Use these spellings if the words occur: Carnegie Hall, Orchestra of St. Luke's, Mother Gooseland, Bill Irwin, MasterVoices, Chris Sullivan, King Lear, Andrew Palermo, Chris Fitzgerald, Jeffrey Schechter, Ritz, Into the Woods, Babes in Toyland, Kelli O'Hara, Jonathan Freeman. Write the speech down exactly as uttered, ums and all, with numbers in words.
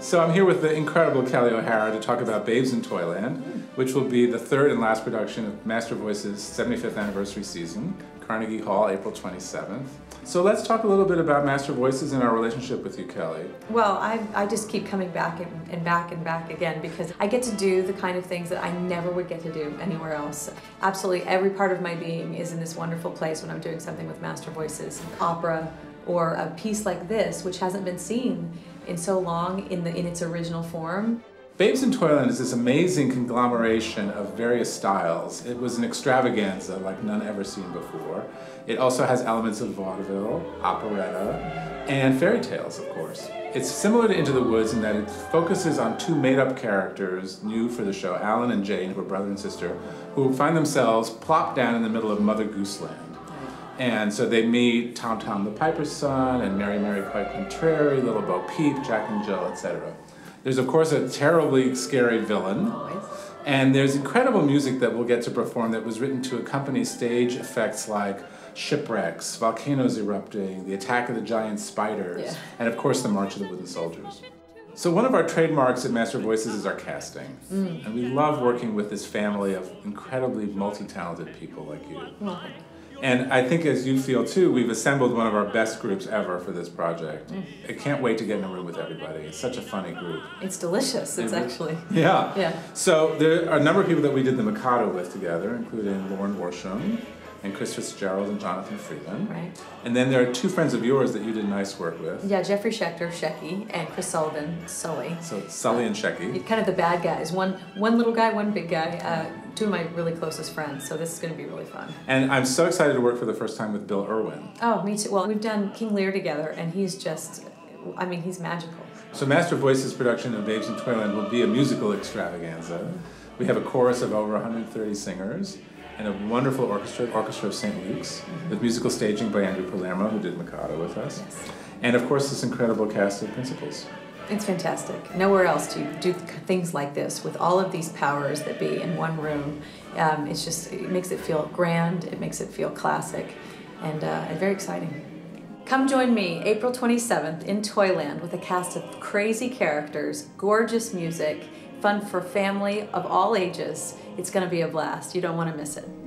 So I'm here with the incredible Kelli O'Hara to talk about Babes in Toyland, which will be the third and last production of MasterVoices' seventy-fifth anniversary season, Carnegie Hall, April twenty-seventh. So let's talk a little bit about MasterVoices and our relationship with you, Kelli. Well, I, I just keep coming back and, and back and back again because I get to do the kind of things that I never would get to do anywhere else. Absolutely every part of my being is in this wonderful place when I'm doing something with MasterVoices, opera, or a piece like this, which hasn't been seen in so long in, the, in its original form. Babes in Toyland is this amazing conglomeration of various styles. It was an extravaganza like none ever seen before. It also has elements of vaudeville, operetta, and fairy tales, of course. It's similar to Into the Woods in that it focuses on two made-up characters new for the show, Alan and Jane, who are brother and sister, who find themselves plopped down in the middle of Mother Gooseland. And so they meet Tom Tom the Piper's Son, and Mary Mary Quite Contrary, Little Bo Peep, Jack and Jill, et cetera. There's of course a terribly scary villain, and there's incredible music that we'll get to perform that was written to accompany stage effects like shipwrecks, volcanoes erupting, the attack of the giant spiders, yeah. and of course the March of the Wooden Soldiers. So one of our trademarks at MasterVoices is our casting, mm. and we love working with this family of incredibly multi-talented people like you. Well, and I think, as you feel too, we've assembled one of our best groups ever for this project. Mm. I can't wait to get in a room with everybody. It's such a funny group. It's delicious, it's and actually. Yeah. yeah. So there are a number of people that we did the Mikado with together, including Lauren Worsham, and Chris Fitzgerald, and Jonathan Freeman. Right. And then there are two friends of yours that you did nice work with. Yeah, Jeffrey Schechter, Shecky, and Chris Sullivan, Sully. So Sully uh, and Shecky. Kind of the bad guys. One, one little guy, one big guy. Uh, two of my really closest friends, so this is going to be really fun. And I'm so excited to work for the first time with Bill Irwin. Oh, me too. Well, we've done King Lear together, and he's just, I mean, he's magical. So MasterVoices' production of Babes in Toyland will be a musical extravaganza. We have a chorus of over one hundred thirty singers, and a wonderful orchestra, Orchestra of Saint Luke's, mm-hmm. with musical staging by Andrew Palermo, who did Mikado with us, yes. and of course this incredible cast of principals. It's fantastic. Nowhere else do you do things like this with all of these powers that be in one room. Um, it's just, it makes it feel grand, it makes it feel classic, and uh, very exciting. Come join me April twenty-seventh in Toyland with a cast of crazy characters, gorgeous music, fun for family of all ages. It's going to be a blast. You don't want to miss it.